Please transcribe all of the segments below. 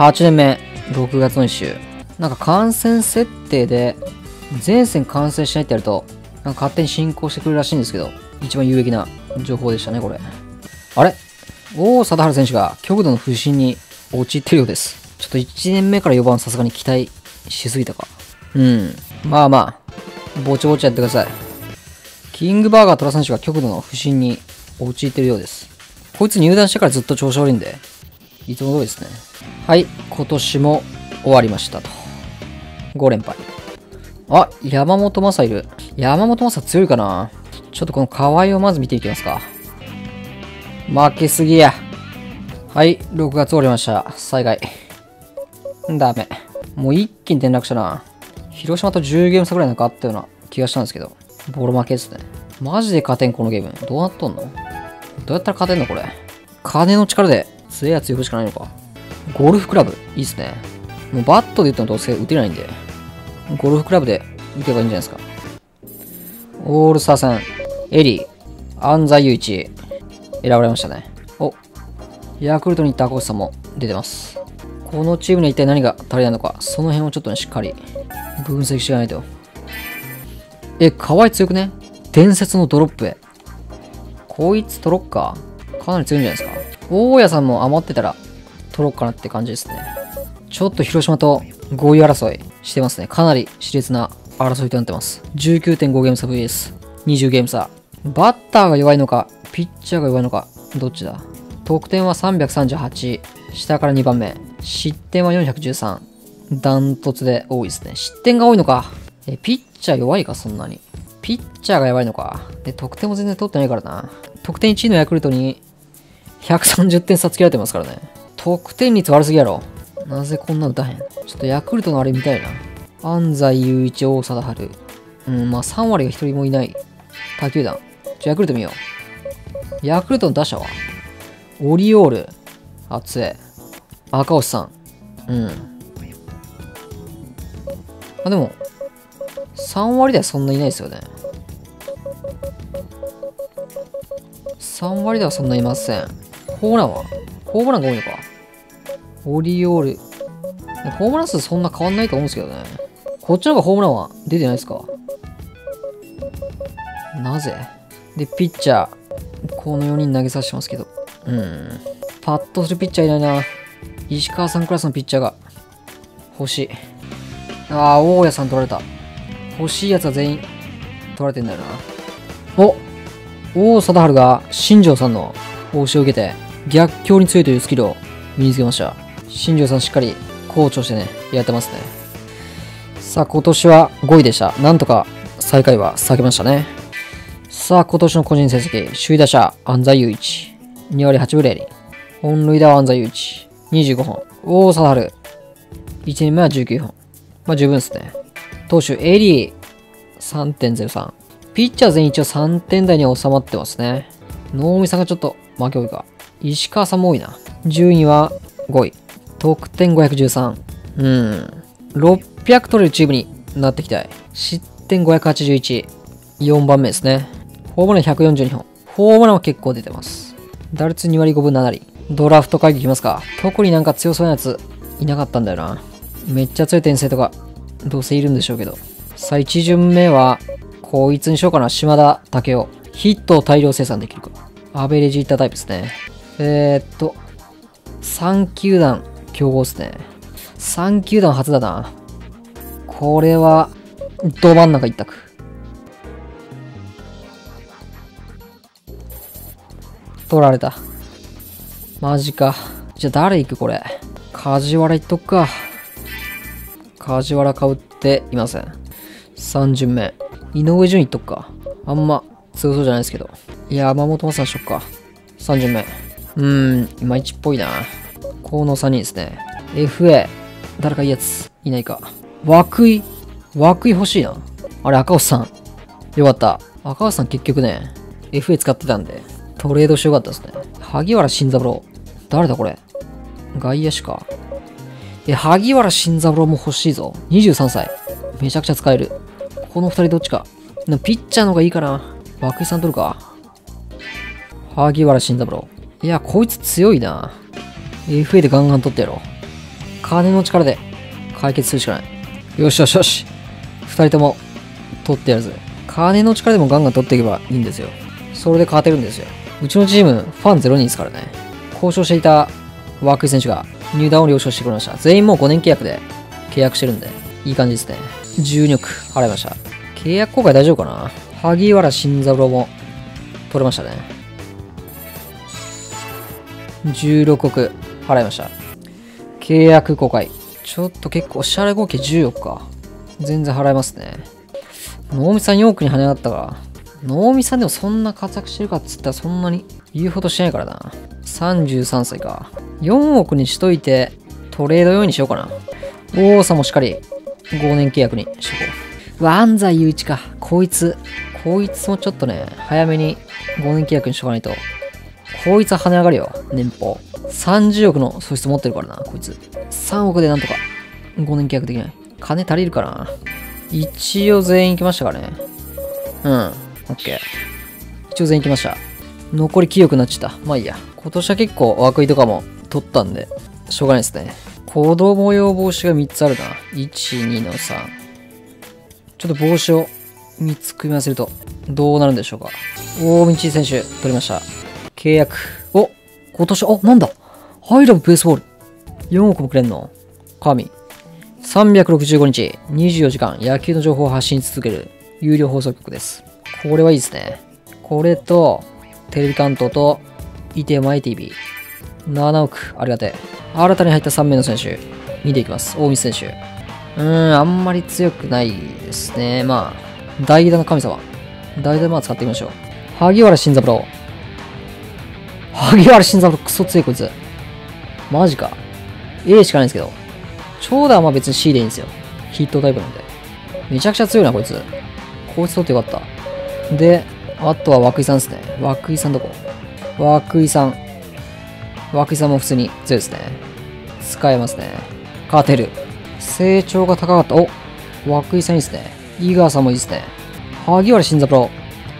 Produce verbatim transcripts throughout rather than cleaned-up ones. はちねんめ、ろくがつの一週。なんか感染設定で、全線感染しないってやると、なんか勝手に進行してくれるらしいんですけど、一番有益な情報でしたね、これ。あれ？王貞治選手が極度の不振に陥ってるようです。ちょっといちねんめからよばんさすがに期待しすぎたか。うん。まあまあ、ぼちぼちやってください。キングバーガー虎選手が極度の不振に陥ってるようです。こいつ入団してからずっと調子悪いんで、いつも通りですね。はい、今年も終わりましたと。ごれんぱい。あ、山本昌いる。山本昌強いかな？ちょっとこの河合をまず見ていきますか。負けすぎや。はい、ろくがつ終わりました。災害。ダメ。もう一気に転落したな。広島とじゅうゲームさぐらいなんかあったような気がしたんですけど。ボロ負けですね。マジで勝てん、このゲーム。どうなっとんの？どうやったら勝てんのこれ。金の力で強いやつ呼ぶしかないのか。ゴルフクラブ。いいっすね。もうバットで打ってもどうせ打てないんで。ゴルフクラブで打てばいいんじゃないですか。オールスター戦。エリー。安西雄一。選ばれましたね。お、ヤクルトに行った赤星さんも出てます。このチームには一体何が足りないのか、その辺をちょっとね、しっかり分析しないと。え、河合強くね？伝説のドロップへ。こいつトロッカーかなり強いんじゃないですか。大家さんも余ってたらトロッカーなって感じですね。ちょっと広島とごい争いしてますね。かなり熾烈な争いとなってます。じゅうきゅうてんごゲームさ ブイエス。にじゅうゲームさ。バッターが弱いのか、ピッチャーが弱いのか、どっちだ？得点はさんびゃくさんじゅうはち。下からにばんめ。失点はよんひゃくじゅうさん。ダントツで多いですね。失点が多いのか。え、ピッチャー弱いか、そんなに。ピッチャーが弱いのか。で、得点も全然取ってないからな。得点いちいのヤクルトにひゃくさんじゅってんさつけられてますからね。得点率悪すぎやろ。なぜこんなの打たへん？ちょっとヤクルトのあれ見たいな。安西雄一、王貞治。うん、まあさんわりがひとりもいない。他球団。ちょ、ヤクルト見よう。ヤクルトの打者はオリオール、熱い。赤星さん。うん。あ、でも、さんわりではそんないないですよね。さんわりではそんないません。ホームランはホームランが多いのか。オリオール。ホームラン数そんな変わんないと思うんですけどね。こっちの方がホームランは出てないですか。なぜ？で、ピッチャー。このよにん投げさせてますけど。うん。パッとするピッチャーいないな。石川さんクラスのピッチャーが欲しい。ああ、大家さん取られた。欲しいやつは全員取られてんだよな。お、王貞治が新庄さんの報酬を受けて逆境に強いというスキルを身につけました。新庄さんしっかりコーチをしてね、やってますね。さあ、今年はごいでした。なんとか最下位は避けましたね。さあ、今年の個人成績、首位打者、安西雄一。にわりはちぶれいりん。本塁打は安西雄一。にじゅうごほん。王貞治。いちねんめはじゅうきゅうほん。まあ、十分ですね。投手、エリー、さんてんぜろさん。ピッチャー全員一応さんてんだいには収まってますね。能見さんがちょっと負け多いか。石川さんも多いな。順位はごい。得点ごひゃくじゅうさん。うん。ろっぴゃく取れるチームになってきたい。失点ごひゃくはちじゅういち。よんばんめですね。ホームランひゃくよんじゅうにほん。ホームランは結構出てます。打率にわりごぶななり。ドラフト会議いきますか。特になんか強そうなやついなかったんだよな。めっちゃ強い転生とか、どうせいるんでしょうけど。さあ、いちじゅんめは、こいつにしようかな。島田武雄。ヒットを大量生産できるか。アベレージヒッタータイプですね。えー、っと、さんきゅうだん競合ですね。さんきゅうだん初だな。これは、ど真ん中一択。取られた。マジか。じゃあ誰行くこれ。梶原行っとくか。梶原かぶっていません。さんじゅんめ。井上順行っとくか。あんま強そうじゃないですけど。いや、山本昌しとくか。さんじゅんめ。うーん、いまいちっぽいな。このさんにんですね。エフエー。誰かいいやつ。いないか。涌井。涌井欲しいな。あれ、赤星さん。よかった。赤星さん結局ね、エフエー 使ってたんで。トレードしてよかったですね。萩原慎三郎。誰だこれ。外野手か。え、萩原慎三郎も欲しいぞ。にじゅうさんさい。めちゃくちゃ使える。この二人どっちか。ピッチャーの方がいいかな。涌井さん取るか。萩原慎三郎。いや、こいつ強いな。エフエー でガンガン取ってやろ金の力で解決するしかない。よしよしよし、ふたりとも取ってやるぜ。金の力でもガンガン取っていけばいいんですよ。それで勝てるんですよ。うちのチームファンゼロにんですからね。交渉していた涌井選手が入団を了承してくれました。全員もうごねん契約で契約してるんでいい感じですね。じゅうにおく払いました。契約更改大丈夫かな。萩原慎三郎も取れましたね。じゅうろくおく払いました。契約更改。ちょっと結構おしゃれ、合計じゅうおくか。全然払いますね。能見さんよんおくに跳ね上がったから。能見さんでもそんな活躍してるかっつったらそんなに言うほどしてないからな。さんじゅうさんさいか。よんおくにしといてトレード用にしようかな。王さんもしっかりごねん契約にしとこう。安西雄一か。こいつこいつもちょっとね早めにごねん契約にしとかないと。こいつは跳ね上がるよ。年俸さんじゅうおくの素質持ってるからな。こいつさんおくでなんとかごねん契約できない。金足りるかな。一応全員行きましたからね。うん、 OK。 一応全員行きました。残りきゅうおくになっちゃった。まあいいや。今年は結構涌井とかも取ったんでしょうがないですね。子供用帽子がみっつあるな。いち、にのさん。ちょっと帽子をみっつ組み合わせるとどうなるんでしょうか。大道選手取りました。契約。お、今年、あ、なんだハイラブベースボールよんおくもくれんの。神さんびゃくろくじゅうごにちにじゅうよじかん野球の情報を発信し続ける有料放送局です。これはいいですね。これとテレビ関東とイテマイ ティービー ななおくありがてえ。新たに入ったさん名の選手見ていきます。大道選手、うーんあんまり強くないですね。まあ代打の神様、代打まあ使ってみましょう。萩原慎三郎、萩原慎三郎クソ強い。こいつマジか。 A しかないんですけど、長打はまあ別に C でいいんですよ。ヒットタイプなんで。めちゃくちゃ強いなこいつ。こいつ取ってよかった。で、あとは涌井さんですね。涌井さんどこ？涌井さん。涌井さんも普通に強いですね。使えますね。勝てる。成長が高かった。お、涌井さんいいですね。井川さんもいいですね。萩原慎三郎、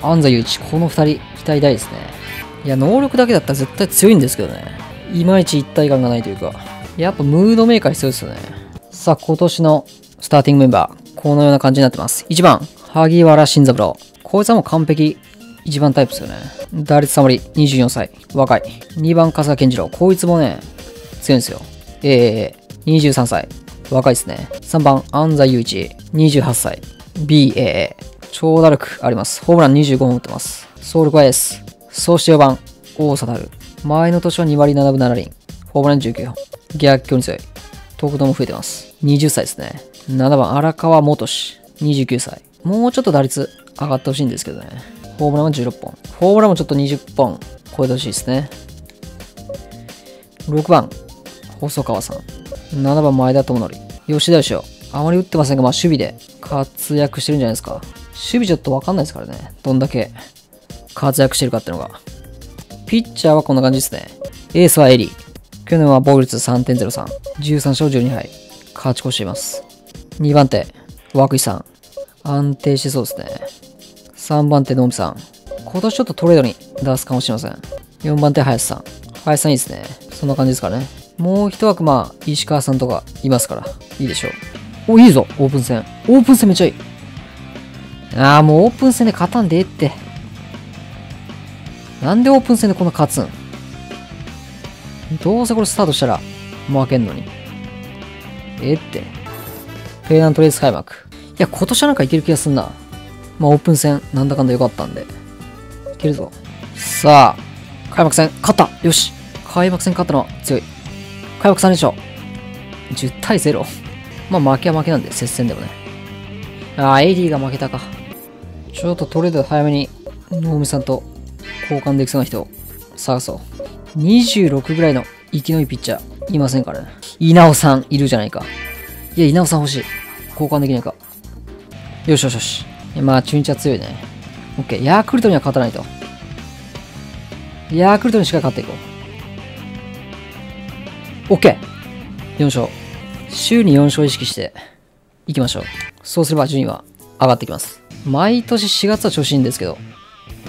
安西雄一。このふたり、期待大ですね。いや、能力だけだったら絶対強いんですけどね。いまいち一体感がないというか。やっぱムードメーカー必要ですよね。さあ、今年のスターティングメンバー、このような感じになってます。いちばん、萩原慎三郎。こいつはもう完璧、いちばんタイプですよね。打率さん割、にじゅうよんさい、若い。にばん、春日健次郎。こいつもね、強いんですよ。えー、にじゅうさんさい、若いですね。さんばん、安西雄一、にじゅうはっさい、ビーエーエー。長打力あります。ホームランにじゅうごほん打ってます。走力はエース。そしてよんばん、王貞治。前の年はにわりななぶななりん、ホームランじゅうきゅうほん。逆境に強い。得度も増えてます。はたちですね。ななばん、荒川元志。にじゅうきゅうさい。もうちょっと打率上がってほしいんですけどね。ホームランはじゅうろっぽん。ホームランもちょっとにじゅっぽん超えてほしいですね。ろくばん、細川さん。ななばん、前田智則。吉田義雄。あまり打ってませんが、まあ守備で活躍してるんじゃないですか。守備ちょっとわかんないですからね。どんだけ活躍してるかってのが。ピッチャーはこんな感じですね。エースはエリー。去年は防御率 さんてんゼロさん、じゅうさんしょうじゅうにはい、勝ち越しています。にばんて、涌井さん。安定してそうですね。さんばんて、能見さん。今年ちょっとトレードに出すかもしれません。よんばんて、林さん。林さんいいですね。そんな感じですかね。もう一枠、まあ、石川さんとかいますから、いいでしょう。お、いいぞ、オープン戦。オープン戦めっちゃいい。ああ、もうオープン戦で勝たんでえって。なんでオープン戦でこんな勝つん？どうせこれスタートしたら負けんのに。えって。ペイナントレース開幕。いや、今年はなんかいける気がすんな。まあ、オープン戦、なんだかんだ良かったんで。いけるぞ。さあ、開幕戦、勝ったよし開幕戦勝ったのは強い。開幕さん連勝。じゅうたいゼロ。まあ、負けは負けなんで、接戦でもね。あー、エディが負けたか。ちょっとトレード早めに、能見さんと交換できそうな人を探そう。にじゅうろくぐらいの生きのいいピッチャーいませんからね。稲尾さんいるじゃないか。いや、稲尾さん欲しい。交換できないか。よしよしよし。まあ、中日は強いね。オッケー。ヤクルトには勝たないと。ヤクルトにしっかり勝っていこう。オッケー。よんしょう。週によんしょう意識していきましょう。そうすれば順位は上がってきます。毎年しがつは調子いいんですけど、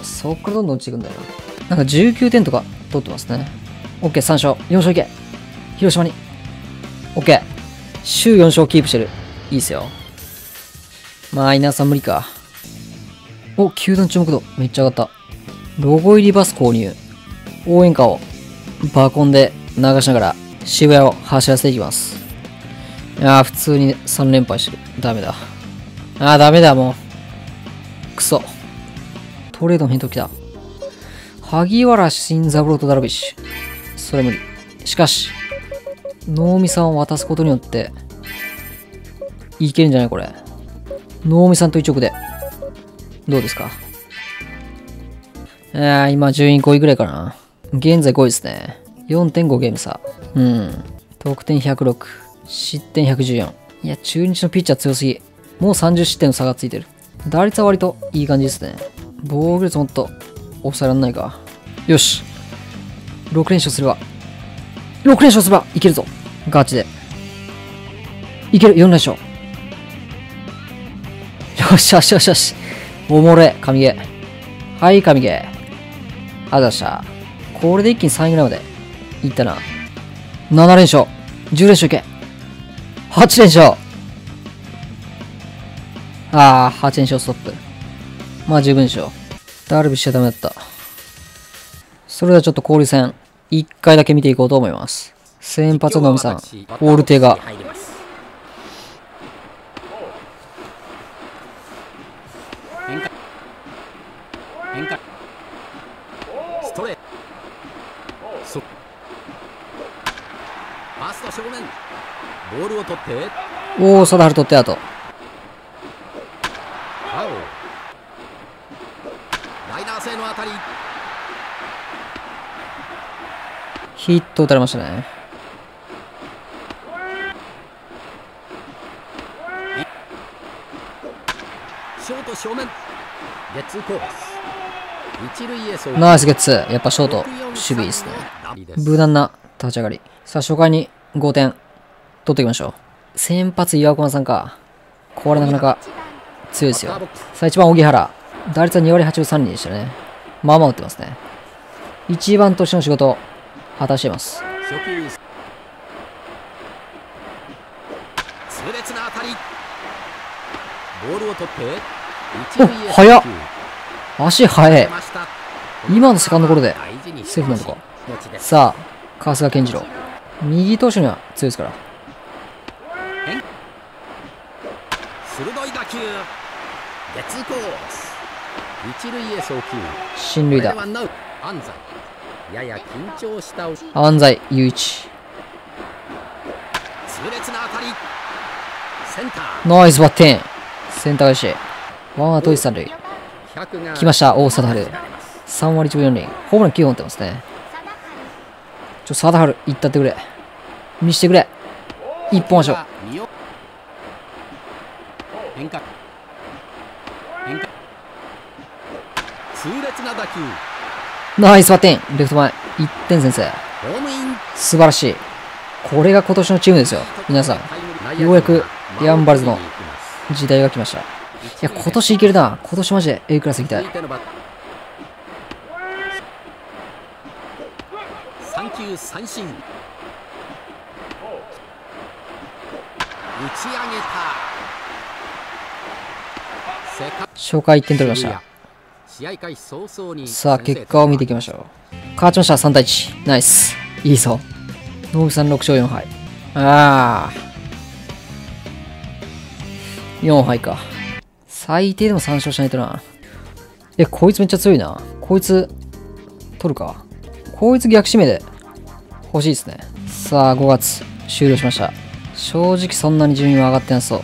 そっからどんどん落ちていくんだよな。なんかじゅうきゅうてんとか取ってますね。オッケー、さんしょう。よんしょういけ。広島に。オッケー。週よん勝キープしてる。いいっすよ。マイナーさん無理か。お、球団注目度。めっちゃ上がった。ロゴ入りバス購入。応援歌をバーコンで流しながら渋谷を走らせていきます。いやー、普通にさん連敗してる。ダメだ。あー、ダメだ、もう。くそ。トレードの返答来た。萩原慎三郎とダルビッシュ。それ無理。しかし、能見さんを渡すことによって、いけるんじゃないこれ。能見さんと一億で。どうですか？えー、今順位ごいぐらいかな。現在ごいですね。よんてんご ゲーム差。うん。得点ひゃくろく。失点ひゃくじゅうよん。いや、中日のピッチャー強すぎ。もうさんじゅう失点の差がついてる。打率は割といい感じですね。防御率もっと抑えらんないか。よし。ろく連勝すれば。ろく連勝すればいけるぞ。ガチで。いける。よん連勝。よしよしよしよし。おもれ。神ゲー。はい、神ゲー。あざした。これで一気にさんいぐらいまでいったな。なな連勝。じゅう連勝いけ。はち連勝。あー、はち連勝ストップ。まあ十分でしょう。ダルビッシュはダメだった。それではちょっと交流戦、いっかいだけ見ていこうと思います。先発の能見さん、オール手が。おお、貞治取ってあと。ヒット打たれましたね。ナイスゲッツー。やっぱショート守備いいですね。無難な立ち上がり。さあ初回にごてん取っていきましょう。先発岩隈さんか。これなかなか強いですよ。さあいちばん荻原、打率はに割はちぶさん厘でしたね。まあまあ打ってますね。いちばんとしての仕事を果たしています。痛烈な当たり。ボールを取ってお、速っ。足速え。今のセカンドゴロでセーフなのか。さあ春日健次郎、右投手には強いですから。鋭い打球。月コース。一塁へ送球。進塁打。安西。やや緊張した。安西雄一。痛烈な当たり。センター。ナイスバッティング。センター返し。ワンアウト一三塁。来ました大貞治。三割いちぶよん厘。ホームランきゅうほん打ってますね。ちょ貞治行ったってくれ。見してくれ。一本足。変化。変化。痛烈な打球。ナイスバッティング。レフト前いってん先制。素晴らしい。これが今年のチームですよ皆さん。ようやくヤンバルズの時代が来ました。いや今年いけるな。今年マジで A クラスいきたい。三球三振。打ち上げた。初回いってん取りました。さあ結果を見ていきましょう。勝ちましたさん対いち。ナイス。いいぞ能見さん。ろく勝よん敗。ああよん敗か。最低でもさん勝しないとな。えこいつめっちゃ強いな。こいつ取るか。こいつ逆指名で欲しいですね。さあごがつ終了しました。正直そんなに順位は上がってなそ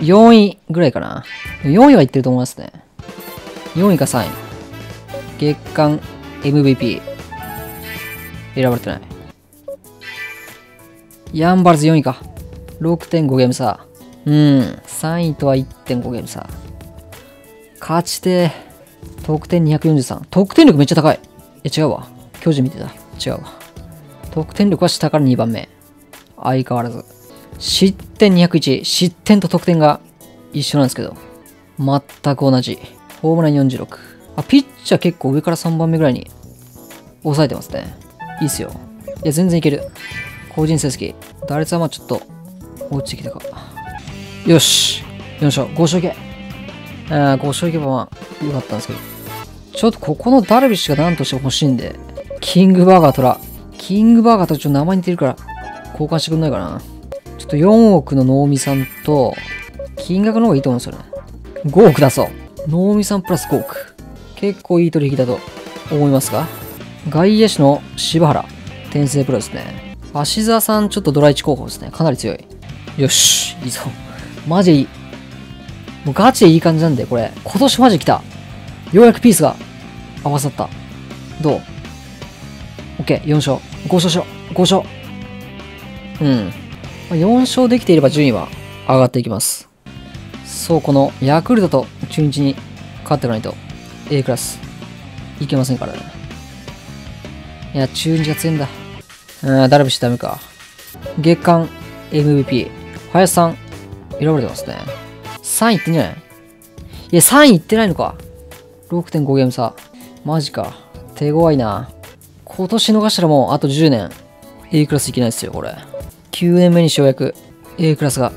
う。よんいぐらいかな。よんいはいってると思いますね。よんいかさんい。月間 エムブイピー 選ばれてない。ヤンバルズよんいか。 ろくてんご ゲーム差。うんさんいとは いってんご ゲーム差。勝ちて得点にひゃくよんじゅうさん。得点力めっちゃ高い。え違うわ巨人見てた。違うわ。得点力は下からにばんめ。相変わらず失点にひゃくいち。失点と得点が一緒なんですけど全く同じ。ホームランよんじゅうろく。あ、ピッチャー結構上からさんばんめぐらいに抑えてますね。いいっすよ。いや、全然いける。個人成績。打率はまあちょっと、落ちてきたか。よし。よいしょ。ご勝いけ。あーご勝いけばまあ、よかったんですけど。ちょっとここのダルビッシュが何としても欲しいんで、キングバーガートラ。キングバーガーとちょっと名前似てるから、交換してくんないかな。ちょっとよんおくの能見さんと、金額の方がいいと思うんですよね。ごおく出そう。能見さんプラスごおく。結構いい取引だと思いますが。外野手の柴原。天性プロですね。芦沢さん、ちょっとドラいち候補ですね。かなり強い。よし、いいぞ。マジでいい。もうガチでいい感じなんで、これ。今年マジ来た。ようやくピースが合わさった。どう ?OK、よん勝。ご勝しよう。ご勝。うん。よん勝できていれば順位は上がっていきます。そう、このヤクルトと中日に勝っていかないと A クラスいけませんからね。いや、中日が強いんだ。うん、ダルビッシュダメか。月間 エムブイピー。林さん、選ばれてますね。さんいいってんじゃない？いや、さんいいってないのか。ろくてんご ゲーム差。マジか。手強いな。今年逃したらもうあとじゅうねん A クラスいけないですよ、これ。きゅうねんめにようやく A クラスが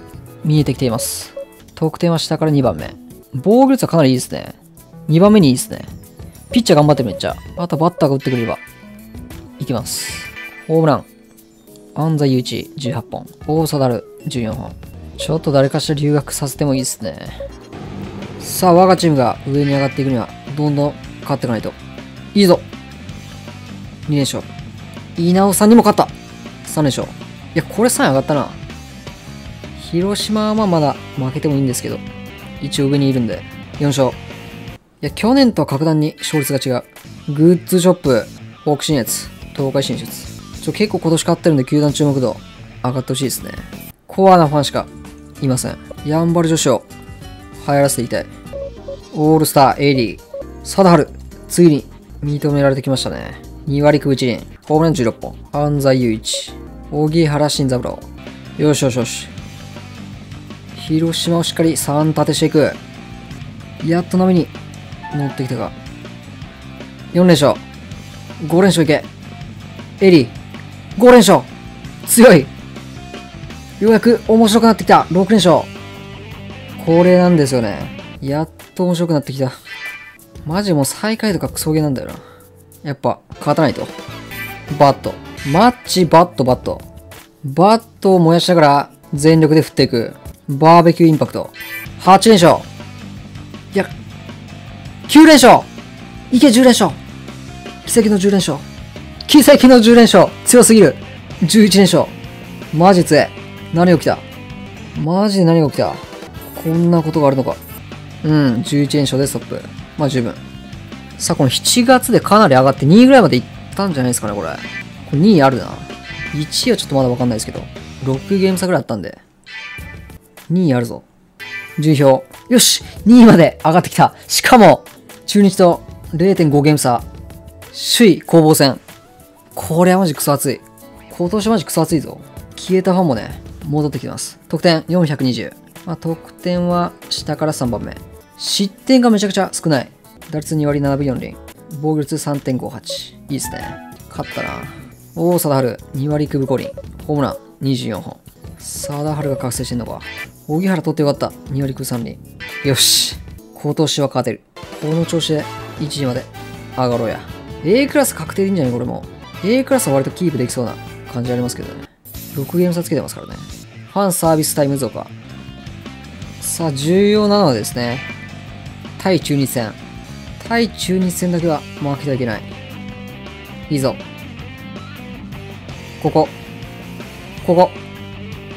見えてきています。得点は下からにばんめ。防御率はかなりいいですね。にばんめにいいですね。ピッチャー頑張ってるめっちゃ。あとバッターが打ってくれれば。いきます。ホームラン。安西雄一じゅうはっぽん。大貞治じゅうよんほん。ちょっと誰かしら留学させてもいいですね。さあ、我がチームが上に上がっていくには、どんどん勝っていかないと。いいぞ。に連勝。稲尾さんにも勝った。さん連勝。いや、これさんい上がったな。広島はまあまだ負けてもいいんですけど、一応上にいるんで、よん勝。いや、去年とは格段に勝率が違う。グッズショップ、北信越、東海進出。ちょ、結構今年勝ってるんで、球団注目度上がってほしいですね。コアなファンしかいません。やんばる女子を流行らせていきたい。オールスター、エイリー、貞治、ついに認められてきましたね。にわりきゅうぶいちりん、ホームランじゅうろっぽん、安西雄一、荻原慎三郎。よしよしよし。広島をしっかりさん立てしていく。やっと波に乗ってきたか。よん連勝。ご連勝いけ。エリー。ご連勝。強い。ようやく面白くなってきた。ろく連勝。これなんですよね。やっと面白くなってきた。マジもう最下位とかクソゲーなんだよな。やっぱ勝たないと。バット。マッチ、バット、バット。バットを燃やしながら全力で振っていく。バーベキューインパクト。はち連勝。いや、きゅう連勝。いけ、じゅう連勝。奇跡のじゅう連勝。奇跡のじゅう連勝。強すぎる。じゅういち連勝。マジ強え。何が起きた？マジで何が起きた？こんなことがあるのか。うん、じゅういち連勝でストップ。まあ十分。さあ、このしちがつでかなり上がってにいぐらいまでいったんじゃないですかね、これ。にいあるな。いちいはちょっとまだわかんないですけど。ろくゲーム差ぐらいあったんで。にいあるぞ。じゅう票。よし！ に 位まで上がってきた。しかも、中日と れいてんご ゲーム差。首位攻防戦。これはマジクソ熱い。今年マジクソ熱いぞ。消えたファンもね、戻ってきてます。得点よんひゃくにじゅう。まあ、得点は下からさんばんめ。失点がめちゃくちゃ少ない。打率にわりななぶよんりん。防御率 さんてんごはち。いいですね。勝ったな。大貞治、にわりきゅうぶごりん。ホームラン、にじゅうよんほん。貞治が覚醒してんのか。荻原取ってよかった。にわりきゅうぶさんりん。よし。今年は勝てる。この調子で、いちいまで上がろうや。A クラス確定でいいんじゃないこれも。A クラスは割とキープできそうな感じありますけどね。ろくゲーム差つけてますからね。ファンサービスタイム増加。さあ、重要なのはですね、対中日戦。対中日戦だけは負けてはいけない。いいぞ。ここ。ここ。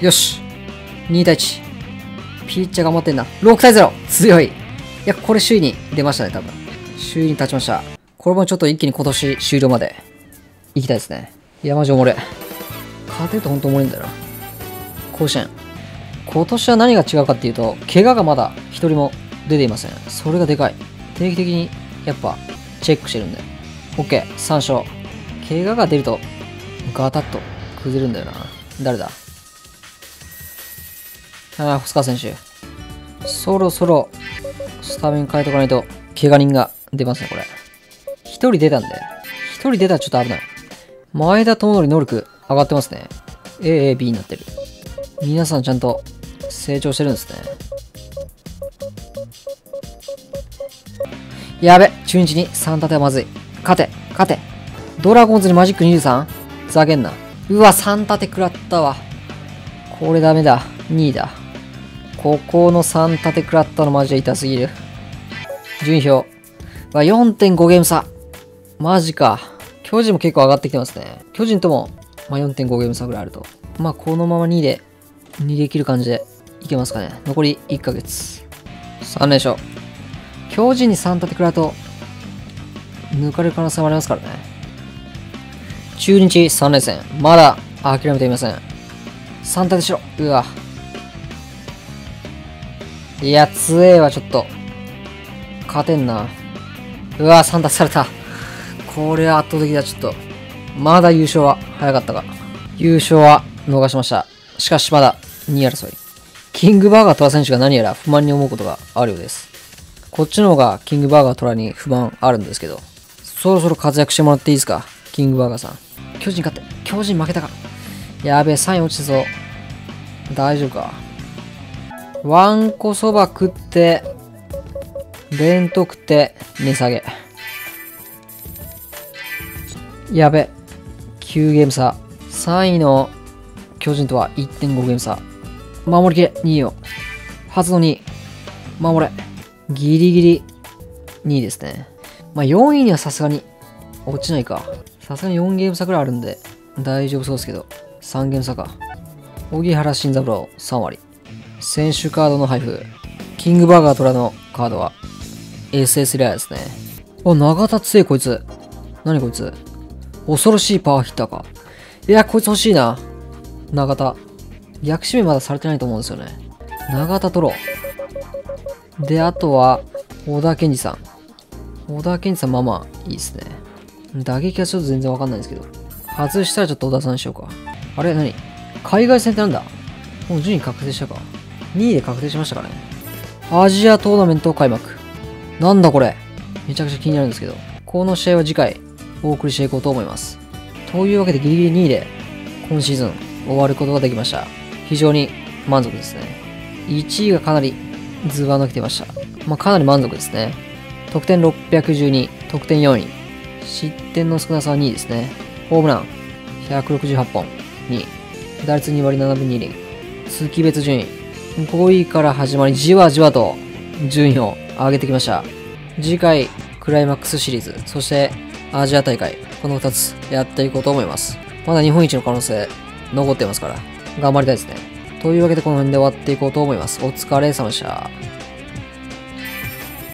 よし。にたいいち。ピッチャー頑張ってんな。ろくたいゼロ。強い。いや、これ首位に出ましたね、多分。首位に立ちました。これもちょっと一気に今年終了まで行きたいですね。いや、マジおもれ。勝てると本当おもれんだよな。甲子園。今年は何が違うかっていうと、怪我がまだ一人も出ていません。それがでかい。定期的にやっぱチェックしてるんで。OK。さん勝。怪我が出ると、ガタッと崩れるんだよな。誰だ？ああ、細川選手。そろそろスタメン変えとかないと、怪我人が出ますね、これ。一人出たんで。一人出たらちょっと危ない。前田智則能力上がってますね。A、A、B になってる。皆さんちゃんと成長してるんですね。やべ、中日にさん立てはまずい。勝て、勝て。ドラゴンズにマジック にじゅうさん？ ふざけんな。うわ、さん立て食らったわ。これダメだ。にいだ。ここのさん立て食らったのマジで痛すぎる。順位表。よんてんご ゲーム差。マジか。巨人も結構上がってきてますね。巨人とも、まあ、よんてんご ゲーム差ぐらいあると。まあ、このままにで、にできる感じでいけますかね。残りいっかげつ。さん連勝。巨人にさん立て食らうと、抜かれる可能性もありますからね。中日さん連戦。まだ諦めていません。さん立てしろ。うわ。いや、強えわ、ちょっと。勝てんな。うわ、さん立てされた。これは圧倒的だ、ちょっと。まだ優勝は早かったが。優勝は逃しました。しかしまだに位争い。キングバーガートラ選手が何やら不満に思うことがあるようです。こっちの方がキングバーガートラに不満あるんですけど。そろそろ活躍してもらっていいですか、キングバーガーさん。巨人勝って、巨人負けたか。やべえ、さんい落ちてそう。大丈夫か。わんこそば食って、弁当食って、値下げ。やべ、きゅうゲーム差。さんいの巨人とは いってんご ゲーム差。守りきれ、にいよ。初のにい。守れ。ギリギリにいですね。まあ、よんいにはさすがに落ちないか。さすがによんゲーム差くらいあるんで大丈夫そうですけど。さんゲーム差か。荻原慎三郎さん割。選手カードの配布。キングバーガートラのカードは エスエス レアですね。あ、長田強いこいつ。何こいつ。恐ろしいパワーヒッターか。いや、こいつ欲しいな。長田。逆指名まだされてないと思うんですよね。長田取ろう。で、あとは、小田健二さん。小田健二さん、まあまあ、いいですね。打撃はちょっと全然わかんないんですけど。外したらちょっと小田さんにしようか。あれ何海外戦ってなんだ。もう順位確定したか。に位で確定しましたかね。アジアトーナメント開幕。なんだこれ。めちゃくちゃ気になるんですけど。この試合は次回、お送りしていこうと思います。というわけでギリギリにいで今シーズン終わることができました。非常に満足ですね。いちいがかなりズバ抜けてました。まあ、かなり満足ですね。得点ろっぴゃくじゅうに、得点よんい。失点の少なさはにいですね。ホームランひゃくろくじゅうはちほん、にい。打率に割ななぶに厘。月別順位。ごいから始まり、じわじわと順位を上げてきました。次回、クライマックスシリーズ、そしてアジア大会、このふたつやっていこうと思います。まだ日本一の可能性残ってますから、頑張りたいですね。というわけでこの辺で終わっていこうと思います。お疲れ様でした。